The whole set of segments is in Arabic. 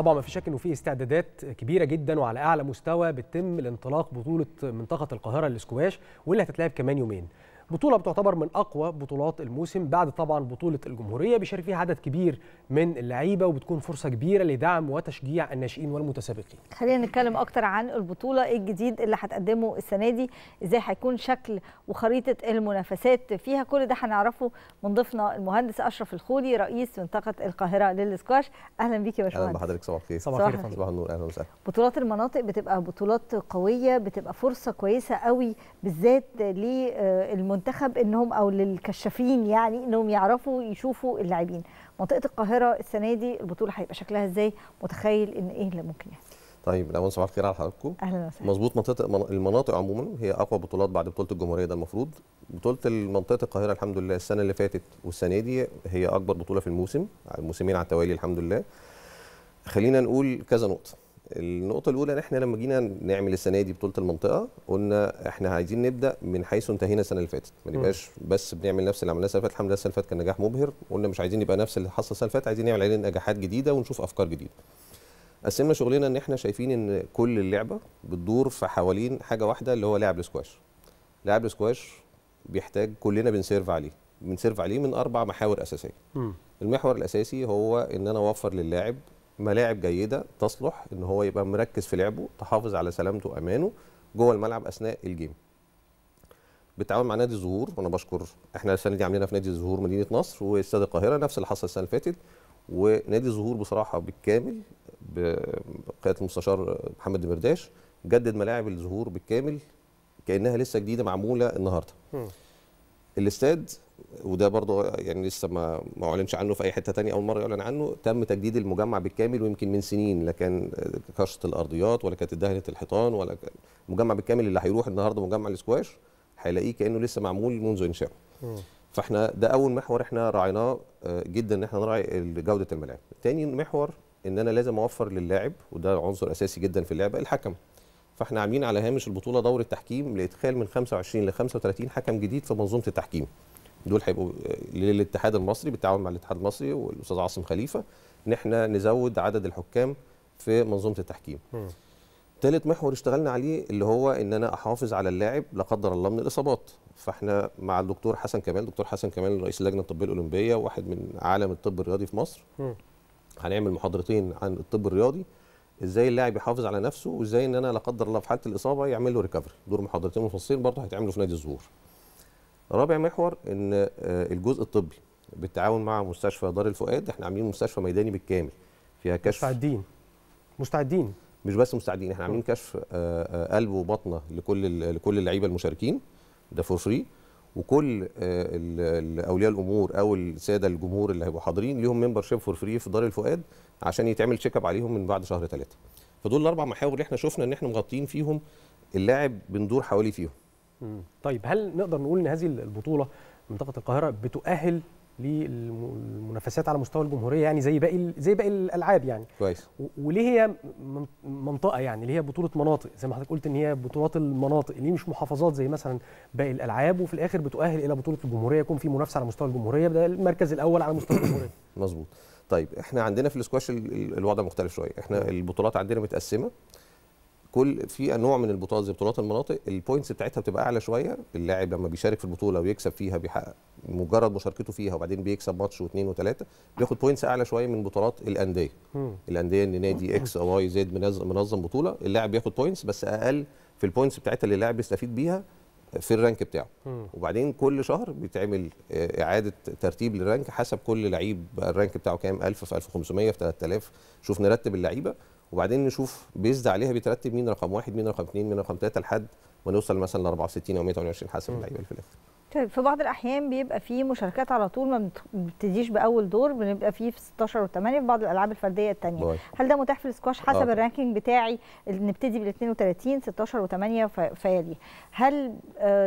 طبعا ما في شك انه في استعدادات كبيره جدا وعلى اعلى مستوى بتتم لانطلاق بطوله منطقه القاهره للإسكواش، واللي هتتلعب كمان يومين. بطوله بتعتبر من اقوى بطولات الموسم بعد طبعا بطوله الجمهوريه، بيشارك فيها عدد كبير من اللعيبه وبتكون فرصه كبيره لدعم وتشجيع الناشئين والمتسابقين. خلينا نتكلم اكتر عن البطوله، ايه الجديد اللي هتقدمه السنه دي، ازاي هيكون شكل وخريطه المنافسات فيها، كل ده هنعرفه من ضيفنا المهندس اشرف الخولي رئيس منطقه القاهره للإسكواش. اهلا بيك يا باشمهندس. اهلا بحضرتك، صباح الخير. صباح الخير، صباح النور، اهلا وسهلا. بطولات المناطق بتبقى بطولات قويه، بتبقى فرصه كويسه قوي بالذات للمنتخب انهم او للكشافين يعني انهم يعرفوا يشوفوا اللاعبين. منطقه القاهره السنه دي البطوله هيبقى شكلها ازاي؟ متخيل ان ايه اللي ممكن يحصل؟ طيب الاول صباح الخير على حضراتكم. اهلا وسهلا. مظبوط، منطقه المناطق عموما هي اقوى بطولات بعد بطوله الجمهوريه، ده المفروض. بطوله منطقه القاهره الحمد لله السنه اللي فاتت والسنه دي هي اكبر بطوله في الموسم، الموسمين على التوالي الحمد لله. خلينا نقول كذا نقطه. النقطة الأولى إن إحنا لما جينا نعمل السنة دي بطولة المنطقة قلنا إحنا عايزين نبدأ من حيث انتهينا السنة اللي فاتت، ما نبقاش بس بنعمل نفس اللي عملناه السنة اللي فاتت. الحمد لله السنة اللي فاتت كان نجاح مبهر، قلنا مش عايزين نبقى نفس اللي حصل السنة اللي فاتت، عايزين نعمل عليه نجاحات جديدة ونشوف أفكار جديدة. قسمنا شغلنا إن إحنا شايفين إن كل اللعبة بتدور في حوالين حاجة واحدة اللي هو لاعب الإسكواش. لاعب الإسكواش بيحتاج كلنا بنسيرف عليه، بنسيرف عليه من 4 محاور أساسية. المحور الأساسي هو إن أنا أوفر للاعب ملاعب جيده تصلح ان هو يبقى مركز في لعبه، تحافظ على سلامته وامانه جوه الملعب اثناء الجيم. بالتعاون مع نادي الزهور، وانا بشكر احنا السنه دي عاملينها في نادي الزهور مدينه نصر واستاد القاهره، نفس اللي حصل السنه اللي فاتت. ونادي الزهور بصراحه بالكامل بقياده المستشار محمد درداش جدد ملاعب الزهور بالكامل كانها لسه جديده معموله النهارده. الاستاد وده برضه يعني لسه ما اعلنش عنه في اي حته ثانيه، اول مره يعلن عنه. تم تجديد المجمع بالكامل، ويمكن من سنين لا كان كشط الارضيات ولا كانت دهنه الحيطان ولا المجمع بالكامل اللي هيروح النهارده مجمع الإسكواش هيلاقيه كانه لسه معمول منذ انشائه. فاحنا ده اول محور احنا راعيناه جدا، ان احنا نراعي جوده الملاعب. ثاني محور ان انا لازم اوفر للاعب، وده عنصر اساسي جدا في اللعبه، الحكم. فاحنا عاملين على هامش البطوله دوره تحكيم لادخال من 25 ل 35 حكم جديد في منظومه التحكيم. دول هيبقوا للاتحاد المصري بالتعاون مع الاتحاد المصري والاستاذ عاصم خليفه، ان احنا نزود عدد الحكام في منظومه التحكيم. ثالث محور اشتغلنا عليه اللي هو ان انا احافظ على اللاعب لا قدر الله من الاصابات. فاحنا مع الدكتور حسن كمال، دكتور حسن كمال رئيس اللجنه الطبيه الاولمبيه واحد من عالم الطب الرياضي في مصر. هنعمل محاضرتين عن الطب الرياضي، ازاي اللاعب يحافظ على نفسه وازاي ان انا لا قدر الله في حاله الاصابه يعمل له ريكفري. دور محاضرتين مفصلين برضه هيتعملوا في نادي الزهور. رابع محور ان الجزء الطبي بالتعاون مع مستشفى دار الفؤاد، احنا عاملين مستشفى ميداني بالكامل فيها كشف. مستعدين مش بس مستعدين، احنا عاملين كشف قلب وبطنه لكل اللعيبه المشاركين، ده فور فري. وكل اولياء الامور او الساده الجمهور اللي هيبقوا حاضرين ليهم ممبرشيب فور فري في دار الفؤاد عشان يتعمل تشيك اب عليهم من بعد شهر 3. فدول الاربع محاور اللي احنا شفنا ان احنا مغطيين فيهم اللاعب، بندور حواليه فيهم. طيب هل نقدر نقول ان هذه البطوله منطقه القاهره بتؤهل للمنافسات على مستوى الجمهوريه، يعني زي باقي الالعاب يعني؟ كويس. وليه هي منطقه، يعني ليه هي بطوله مناطق زي ما حضرتك قلت ان هي بطولات المناطق، ليه مش محافظات زي مثلا باقي الالعاب، وفي الاخر بتؤهل الى بطوله الجمهوريه يكون في منافسه على مستوى الجمهوريه، ده المركز الاول على مستوى الجمهوريه. مظبوط. طيب احنا عندنا في الإسكواش الوضع مختلف شويه، احنا البطولات عندنا متقسمه، كل في نوع من البطولات زي بطولات المناطق البوينتس بتاعتها بتبقى اعلى شويه، اللاعب لما بيشارك في البطوله ويكسب فيها بيحقق مجرد مشاركته فيها وبعدين بيكسب ماتش واثنين وثلاثه بياخد بوينتس اعلى شويه من بطولات الانديه. الانديه ان نادي اكس او واي زد منظم بطوله، اللاعب بياخد بوينتس بس اقل في البوينتس بتاعتها اللي اللاعب بيستفيد بيها في الرانك بتاعه. وبعدين كل شهر بيتعمل اعاده ترتيب للرانك حسب كل لعيب الرانك بتاعه كام، 1000 في 1500 في 3000، شوف نرتب اللعيبه وبعدين نشوف بيزد عليها بيترتب مين رقم 1 مين رقم 2 مين رقم 3 لحد ما نوصل مثلا ل 64 او 128 حسب اللعيبه اللي في الاخر. طيب في بعض الاحيان بيبقى في مشاركات على طول ما بتبتديش باول دور، بنبقى فيه في 16 و8 في بعض الالعاب الفرديه الثانيه، هل ده متاح في الإسكواش حسب الرانكينج بتاعي اللي نبتدي بال 32 16 و8 فيالي؟ هل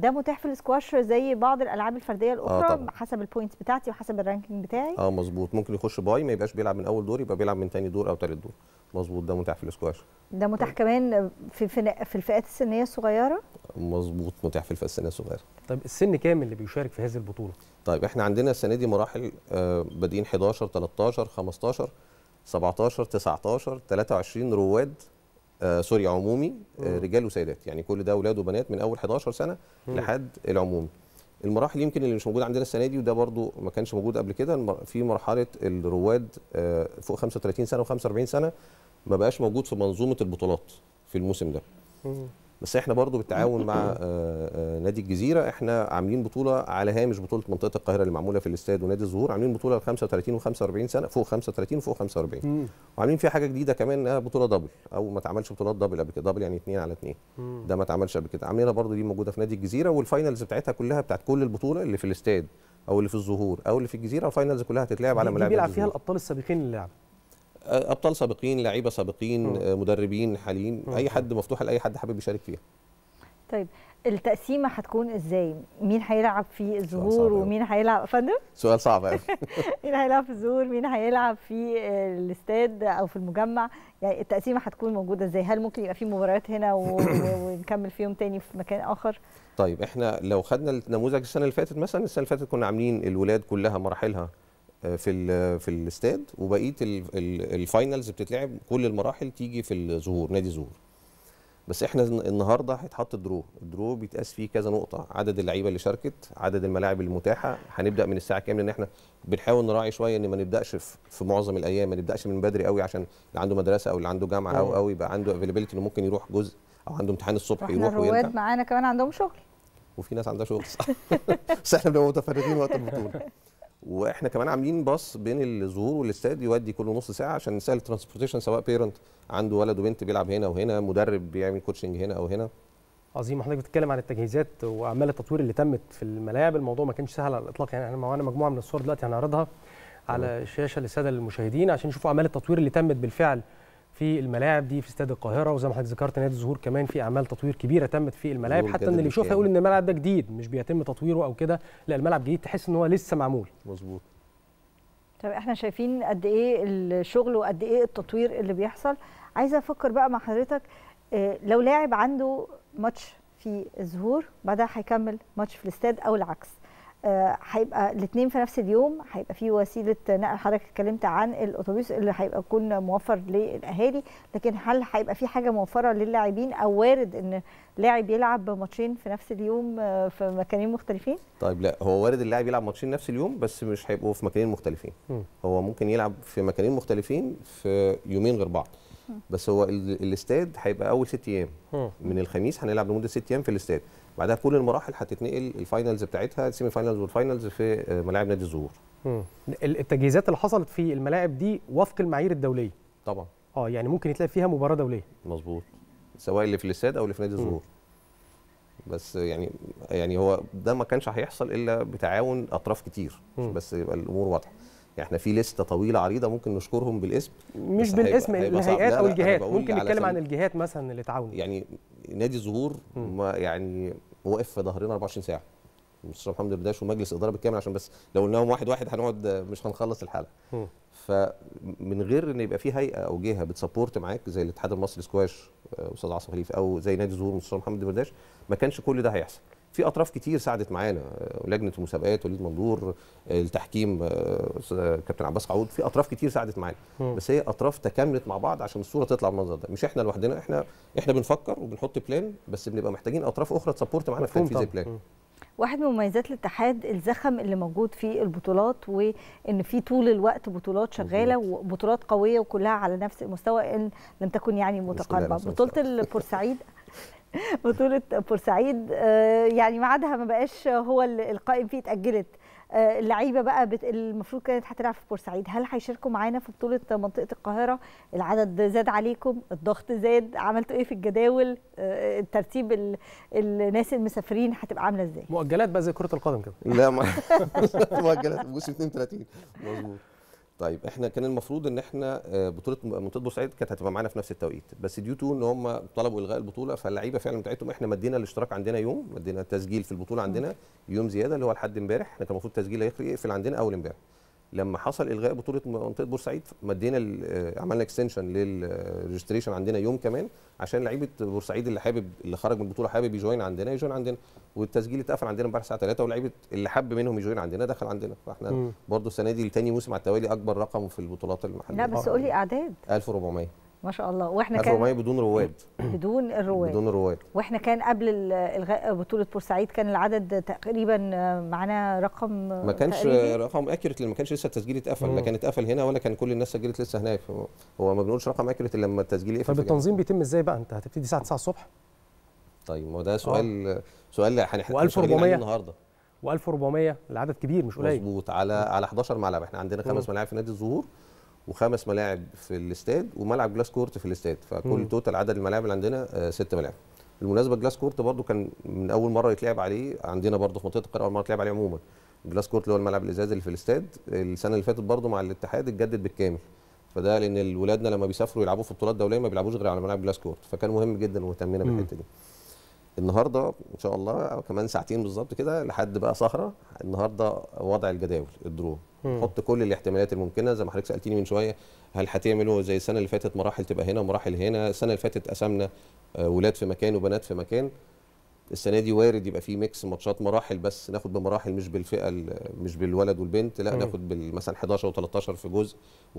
ده متاح في الإسكواش زي بعض الالعاب الفرديه الاخرى حسب البوينتس بتاعتي وحسب الرانكينج بتاعي؟ مظبوط، ممكن يخش باي ما يبقاش بيلعب من اول دور، يبقى بيلعب من ثاني دور او ثالث دور. مظبوط، ده متاح في الإسكواش. ده متاح كمان في الفئات السنيه الصغيره؟ مظبوط، متاح في الفئات السنيه الصغيره. طيب السن كام اللي بيشارك في هذه البطوله؟ طيب احنا عندنا السنه دي مراحل بادئين 11 13 15، 17 19 23 رواد سوري عمومي رجال وسيدات، يعني كل ده اولاد وبنات من اول 11 سنه لحد العمومي. المراحل يمكن اللي مش موجود عندنا السنه دي وده برضو ما كانش موجود قبل كده، في مرحله الرواد فوق 35 سنه و45 سنه ما بقاش موجود في منظومه البطولات في الموسم ده. بس احنا برضو بالتعاون مع نادي الجزيره احنا عاملين بطوله على هامش بطوله منطقه القاهره اللي معموله في الاستاد ونادي الزهور، عاملين بطوله ل 35 و45 سنه، فوق 35 وفوق 45، وعاملين فيها حاجه جديده كمان انها بطوله دبل، او ما اتعملش بطولات دبل قبل كده، دبل يعني 2 على 2، ده ما اتعملش قبل كده، عاملينها برضو دي موجوده في نادي الجزيره، والفاينلز بتاعتها كلها بتاعت كل البطوله اللي في الاستاد او اللي في الزهور او اللي في الجزيره، الفاينلز كلها هتتلعب على ملاعب بيلعب فيها الابطال السابقين للعب، ابطال سابقين، لعيبه سابقين، مدربين حاليين، اي حد مفتوح لاي حد حابب يشارك فيها. طيب التقسيمه هتكون ازاي؟ مين هيلعب في الظهور ومين هيلعب يا فندم؟ سؤال صعب قوي. مين هيلعب في الظهور؟ مين هيلعب في الاستاد او في المجمع؟ يعني التقسيمه هتكون موجوده ازاي؟ هل ممكن يبقى في مباريات هنا ونكمل فيهم تاني في مكان اخر؟ طيب احنا لو خدنا النموذج السنه اللي فاتت مثلا، السنه اللي فاتت كنا عاملين الولاد كلها مراحلها في الاستاد، وبقيه الفاينلز بتتلعب كل المراحل تيجي في الظهور نادي الظهور. بس احنا النهارده هيتحط الدرو، الدرو بيتقاس فيه كذا نقطه، عدد اللعيبه اللي شاركت، عدد الملاعب المتاحه، هنبدا من الساعه كام، لان احنا بنحاول نراعي شويه ان ما نبداش في معظم الايام، ما نبداش من بدري قوي عشان اللي عنده مدرسه او اللي عنده جامعه او يبقى عنده افيلابيلتي انه ممكن يروح جزء او عنده امتحان الصبح يروح ويرجع. الرواد معانا كمان عندهم شغل، وفي ناس عندها شغل صح، بس احنا بنبقى متفرغين وقت البطوله. واحنا كمان عاملين باص بين الظهور والاستاد يودي كل نص ساعه عشان نسهل الترانسبورتيشن، سواء بيرنت عنده ولد وبنت بيلعب هنا وهنا، مدرب بيعمل كوتشنج هنا او هنا. عظيم. حضرتك بتتكلم عن التجهيزات واعمال التطوير اللي تمت في الملاعب، الموضوع ما كانش سهل على الاطلاق، يعني احنا معانا مجموعه من الصور دلوقتي هنعرضها على الشاشه للساده المشاهدين عشان يشوفوا اعمال التطوير اللي تمت بالفعل في الملاعب دي في استاد القاهره، وزي ما حضرتك ذكرت نادي الزهور كمان في اعمال تطوير كبيره تمت في الملاعب، حتى ان اللي يشوفها يقول ان الملعب ده جديد مش بيتم تطويره او كده، لا الملعب جديد تحس ان هو لسه معمول. مظبوط. طب احنا شايفين قد ايه الشغل وقد ايه التطوير اللي بيحصل. عايزه افكر بقى مع حضرتك لو لاعب عنده ماتش في الزهور بعدها هيكمل ماتش في الاستاد او العكس، هيبقى الاثنين في نفس اليوم، هيبقى في وسيله نقل، حضرتك اتكلمت عن الاتوبيس اللي هيبقى يكون موفر للاهالي، لكن هل هيبقى في حاجه موفره للاعبين او وارد ان لاعب يلعب ماتشين في نفس اليوم في مكانين مختلفين؟ طيب لا، هو وارد اللاعب يلعب ماتشين نفس اليوم بس مش هيبقوا في مكانين مختلفين، هو ممكن يلعب في مكانين مختلفين في يومين غير بعض، بس هو الاستاد هيبقى اول 6 ايام، من الخميس هنلعب لمده 6 ايام في الاستاد، بعدها كل المراحل هتتنقل الفاينلز بتاعتها، السيمي فاينلز والفاينلز في ملاعب نادي الزهور. التجهيزات اللي حصلت في الملاعب دي وفق المعايير الدوليه طبعا، يعني ممكن يتلاقي فيها مباراه دوليه. مظبوط، سواء اللي في الاستاد او اللي في نادي الزهور. بس يعني هو ده ما كانش هيحصل الا بتعاون اطراف كتير، بس يبقى الامور واضحه. يعني احنا في لسته طويله عريضه ممكن نشكرهم بالاسم، مش بالاسم، الهيئات او الجهات، ممكن نتكلم عن الجهات مثلا اللي تعاونت. يعني نادي الزهور يعني واقف في ظهرنا 24 ساعه، مستر محمد درداش ومجلس الاداره بالكامل، عشان بس لو قلناهم واحد واحد هنقعد مش هنخلص الحلقه. فمن غير ان يبقى في هيئه او جهه بتسبورت معاك زي الاتحاد المصري للاسكواش استاذ عاصم خليفه، او زي نادي الزهور مستر محمد درداش، ما كانش كل ده هيحصل. في اطراف كتير ساعدت معانا، لجنه المسابقات وليد مندور، التحكيم كابتن عباس قعود، في اطراف كتير ساعدت معانا، بس هي اطراف تكاملت مع بعض عشان الصوره تطلع بالمنظر ده. مش احنا لوحدنا، احنا بنفكر وبنحط بلان، بس بنبقى محتاجين اطراف اخرى تسبورت معانا في تنفيذ البلان. واحد من مميزات الاتحاد الزخم اللي موجود في البطولات، وان في طول الوقت بطولات شغاله وبطولات قويه وكلها على نفس المستوى ان لم تكن يعني متقاربه. بطوله البورسعيد بطولة بورسعيد يعني ميعادها ما بقاش هو القائم فيه، اتأجلت. اللعيبة بقى المفروض كانت هتلعب في بورسعيد، هل هيشاركوا معانا في بطولة منطقة القاهرة؟ العدد زاد عليكم، الضغط زاد، عملتوا ايه في الجداول؟ الترتيب الناس المسافرين هتبقى عاملة ازاي؟ مؤجلات بقى زي كرة القدم كده؟ لا مؤجلات موسم 32. مظبوط. طيب احنا كان المفروض ان احنا بطوله منطقه بورسعيد كانت هتبقى معانا في نفس التوقيت، بس ديو تو ان هم طلبوا الغاء البطوله، فاللعيبه فعلا بتاعتهم احنا مدينا الاشتراك عندنا يوم، مدينا التسجيل في البطوله عندنا يوم زياده اللي هو لحد امبارح، احنا كان المفروض التسجيل هيقفل عندنا اول امبارح، لما حصل الغاء بطوله منطقه بورسعيد مدينا عملنا اكستنشن للريجستريشن عندنا يوم كمان عشان لعيبه بورسعيد اللي خرج من البطوله حابب يجوين عندنا يجوين عندنا، والتسجيل اتقفل عندنا امبارح الساعه 3، ولاعيبه اللي حب منهم يجوين عندنا دخل عندنا، فاحنا برضه السنه دي لتاني موسم على التوالي اكبر رقم في البطولات المحليه. لا بس قولي اعداد 1400 ما شاء الله، واحنا كان 1400 بدون رواد بدون الرواد بدون الرواد، واحنا كان قبل الغاء بطوله بورسعيد كان العدد تقريبا معانا رقم ما كانش تقريباً. رقم اكيوريت لان ما كانش لسه التسجيل اتقفل، لا كان اتقفل هنا ولا كان كل الناس سجلت لسه هناك، هو ما بنقولش رقم اكيوريت الا لما التسجيل يقفل. طب التنظيم بيتم ازاي بقى؟ انت هتبتدي الساعه 9 الصبح؟ طيب ما ده سؤال هنحتاج نتكلم النهارده. و1400 العدد كبير مش قليل. مظبوط، على 11 ملعب، احنا عندنا 5 ملاعب في نادي الزهور و5 ملاعب في الاستاد وملعب جلاس كورت في الاستاد، فكل توتال عدد الملاعب اللي عندنا 6 ملاعب. بالمناسبه جلاس كورت برضو كان من اول مره يتلعب عليه عندنا برضو في منطقه القاهره، اول مره يتلعب عليه عموما. جلاس كورت اللي هو الملعب الازاز اللي في الاستاد السنه اللي فاتت برضو مع الاتحاد اتجدد بالكامل، فده لان ولادنا لما بيسافروا يلعبوا في بطولات دوليه ما بيلعبوش غير على ملعب جلاس كورت، فكان مهم جدا واهتمينا بالحته دي. النهارده ان شاء الله كمان ساعتين بالظبط كده لحد بقى سهره، النهارده وضع الجداول الدرو، نحط كل الاحتمالات الممكنه زي ما حضرتك سالتيني من شويه، هل هتعملوا زي السنه اللي فاتت مراحل تبقى هنا ومراحل هنا؟ السنه اللي فاتت قسمنا ولاد في مكان وبنات في مكان، السنه دي وارد يبقى في ميكس ماتشات مراحل، بس ناخد بمراحل مش بالفئه مش بالولد والبنت، لا ناخد مثلا 11 و13 في جزء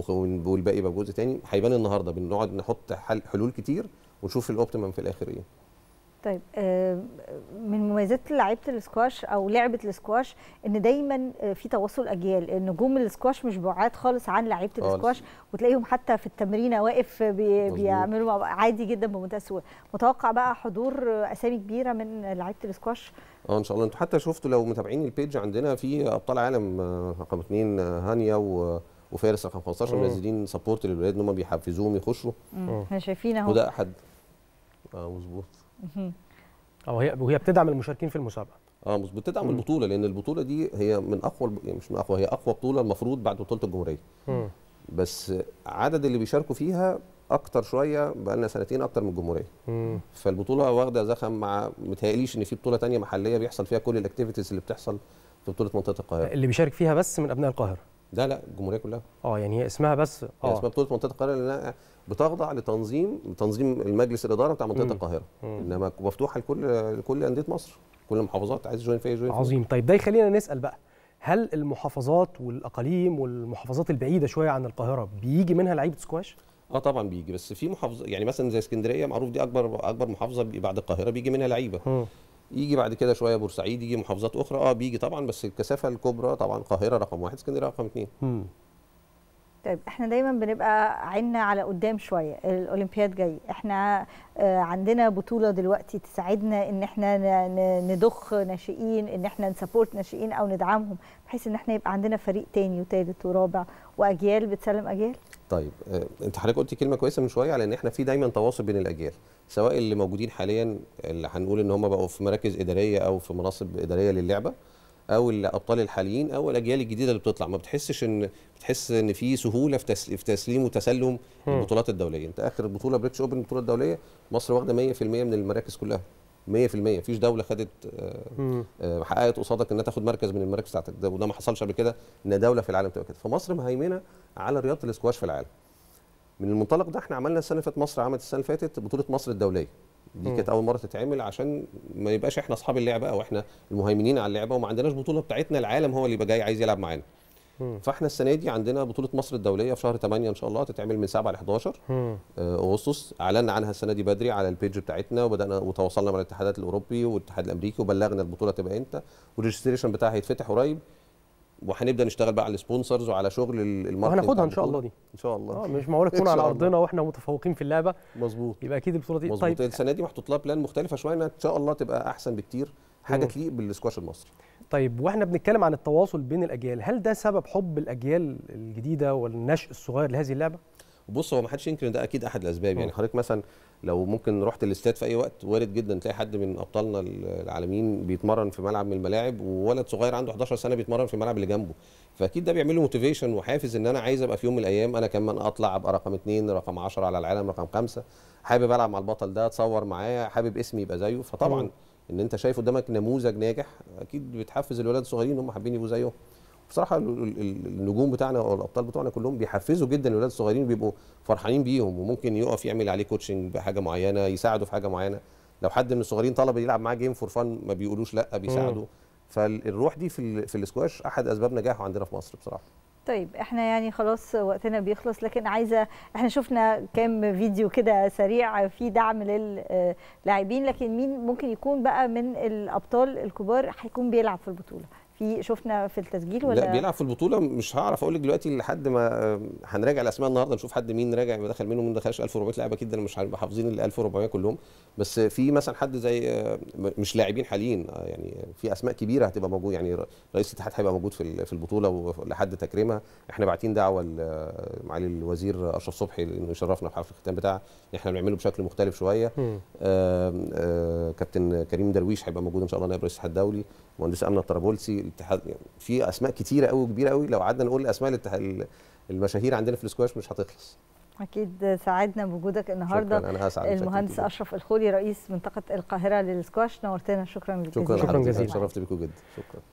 والباقي يبقى جزء تاني. هيبان النهارده بنقعد نحط حلول كتير ونشوف الاوبتيمم في الاخر ايه. طيب من مميزات لعيبه الاسكواش او لعبه الاسكواش ان دايما في تواصل اجيال، نجوم الاسكواش مش بعاد خالص عن لعيبه الاسكواش، وتلاقيهم حتى في التمرينه واقف بيعملوا عادي جدا بمنتهى السهوله. متوقع بقى حضور اسامي كبيره من لعيبه الاسكواش؟ ان شاء الله. انتوا حتى شفتوا لو متابعين البيج عندنا في ابطال عالم رقم 2 هانيا وفارس رقم 15 منزلين سبورت للولاد ان هم بيحفزوهم يخشوا، احنا شايفين اهو، وده احد مظبوط وهي بتدعم المشاركين في المسابقه. مظبوط، بتدعم البطوله لان البطوله دي هي من اقوى مش من اقوى، هي اقوى بطوله المفروض بعد بطوله الجمهوريه. بس عدد اللي بيشاركوا فيها اكتر شويه، بقى لنا سنتين اكتر من الجمهوريه. فالبطوله واخده زخم، مع متهيأليش ان في بطوله ثانيه محليه بيحصل فيها كل الاكتيفيتيز اللي بتحصل في بطوله منطقه القاهره. اللي بيشارك فيها بس من ابناء القاهره؟ لا الجمهوريه كلها. يعني هي اسمها بس يعني اسمها بطوله منطقه القاهره لانها بتخضع لتنظيم المجلس الاداره بتاع منطقه القاهره، انما مفتوحه لكل انديه مصر، كل المحافظات عايز جوين فيها جوين. عظيم. طيب ده يخلينا نسال بقى، هل المحافظات والاقاليم والمحافظات البعيده شويه عن القاهره بيجي منها لعيبه سكواش؟ طبعا بيجي، بس في محافظه يعني مثلا زي اسكندريه معروف دي اكبر محافظه بعد القاهره بيجي منها لعيبه. يجي بعد كده شويه بورسعيد، يجي محافظات اخرى بيجي طبعا، بس الكثافه الكبرى طبعا القاهره رقم 1، اسكندريه رقم 2. طيب احنا دايما بنبقى عيننا على قدام شويه، الاولمبياد جاي، احنا عندنا بطوله دلوقتي تساعدنا ان احنا نضخ ناشئين، ان احنا نسابورت ناشئين او ندعمهم بحيث ان احنا يبقى عندنا فريق تاني وتالت ورابع واجيال بتسلم اجيال. طيب انت حضرتك قلتي كلمه كويسه من شويه على ان احنا في دايما تواصل بين الاجيال، سواء اللي موجودين حاليا اللي هنقول ان هم بقوا في مراكز اداريه او في مناصب اداريه للعبه، او الابطال الحاليين او الاجيال الجديده اللي بتطلع. ما بتحسش ان في سهوله في تسليم وتسلم البطولات الدوليه. انت اخر بطوله بريتش اوبن البطوله الدوليه مصر واخده 100% من المراكز كلها، 100%، مفيش دوله خدت حققت قصادك انها تاخد مركز من المراكز بتاعتك، وده ما حصلش قبل كده ان دوله في العالم تبقى كده. فمصر مهيمنه على رياضه الاسكواش في العالم. من المنطلق ده احنا عملنا السنه اللي فاتت، مصر عملت السنه اللي فاتت بطوله مصر الدوليه، دي كانت اول مره تتعمل عشان ما يبقاش احنا اصحاب اللعبه او احنا المهيمنين على اللعبه وما عندناش بطوله بتاعتنا، العالم هو اللي يبقى جاي عايز يلعب معانا. فاحنا السنه دي عندنا بطوله مصر الدوليه في شهر 8 ان شاء الله، هتتعمل من 7 ل 11 اغسطس. اعلنا عنها السنه دي بدري على البيج بتاعتنا، وبدانا وتواصلنا مع الاتحادات الاوروبي والاتحاد الامريكي وبلغنا البطوله تبقى امتى، والريجستريشن بتاعها هيتفتح قريب، وهنبدا نشتغل بقى على السبونسرز وعلى شغل الماركتنج. هناخدها ان شاء الله دي، ان شاء الله مش معقوله تكون على ارضنا واحنا متفوقين في اللعبه. مظبوط، يبقى اكيد البطوله دي. طيب السنه دي محطوط لها بلان مختلفه شويه ان شاء الله تبقى احسن بكتير، حاجه تليق بالاسكواش المصري. طيب واحنا بنتكلم عن التواصل بين الاجيال، هل ده سبب حب الاجيال الجديده والنشء الصغير لهذه اللعبه؟ بص هو ما حدش ينكر ان ده اكيد احد الاسباب. يعني حضرتك مثلا لو ممكن رحت الاستاد في اي وقت، وارد جدا تلاقي حد من ابطالنا العالميين بيتمرن في ملعب من الملاعب، وولد صغير عنده 11 سنه بيتمرن في الملعب اللي جنبه، فاكيد ده بيعمل له موتيفيشن وحافز ان انا عايز ابقى في يوم من الايام انا كمان اطلع ابقى رقم 2 رقم 10 على العالم رقم 5، حابب العب مع البطل ده، اتصور معاه، حابب اسمي يبقى زيه. فطبعا ان انت شايف قدامك نموذج ناجح اكيد بتحفز الولاد الصغيرين هم حابين يبقوا زيه. بصراحه النجوم بتاعنا او الابطال بتوعنا كلهم بيحفزوا جدا الاولاد الصغيرين، بيبقوا فرحانين بيهم، وممكن يقف يعمل عليه كوتشنج بحاجه معينه، يساعده في حاجه معينه. لو حد من الصغيرين طلب يلعب معاه جيم فور فن ما بيقولوش لا، بيساعده. فالروح دي في الاسكواش احد اسباب نجاحه عندنا في مصر بصراحه. طيب احنا يعني خلاص وقتنا بيخلص، لكن عايزه، احنا شفنا كام فيديو كده سريع في دعم للاعبين، لكن مين ممكن يكون بقى من الابطال الكبار هيكون بيلعب في البطوله؟ في شفنا في التسجيل ولا لا بيلعب في البطوله؟ مش هعرف اقول لك دلوقتي لحد ما هنراجع الاسماء النهارده، نشوف حد مين راجع ودخل منه ومين ما دخلش. 1400 لاعب اكيد انا مش هبقى حافظين ال 1400 كلهم، بس في مثلا حد زي مش لاعبين حاليين، يعني في اسماء كبيره هتبقى موجود، يعني رئيس الاتحاد هيبقى موجود في البطوله ولحد تكريمها. احنا باعتين دعوه لمعالي الوزير اشرف صبحي انه يشرفنا بحفل الختام بتاعها، احنا بنعمله بشكل مختلف شويه. كابتن كريم درويش هيبقى موجود ان شاء الله، نائب رئيس الاتحاد الدولي، مهندس أمنة الطرابلسي، الاتحاد، يعني في اسماء كتيره قوي كبيره قوي. لو قعدنا نقول اسماء المشاهير عندنا في الاسكواش مش هتخلص. اكيد سعدنا بوجودك النهارده. شكرا، انا هسعد. المهندس اشرف الخولي رئيس منطقه القاهره للاسكواش، نورتنا، شكرا جزيلا. شكرا جزيلا، شرفت بيكم جدا، شكرا.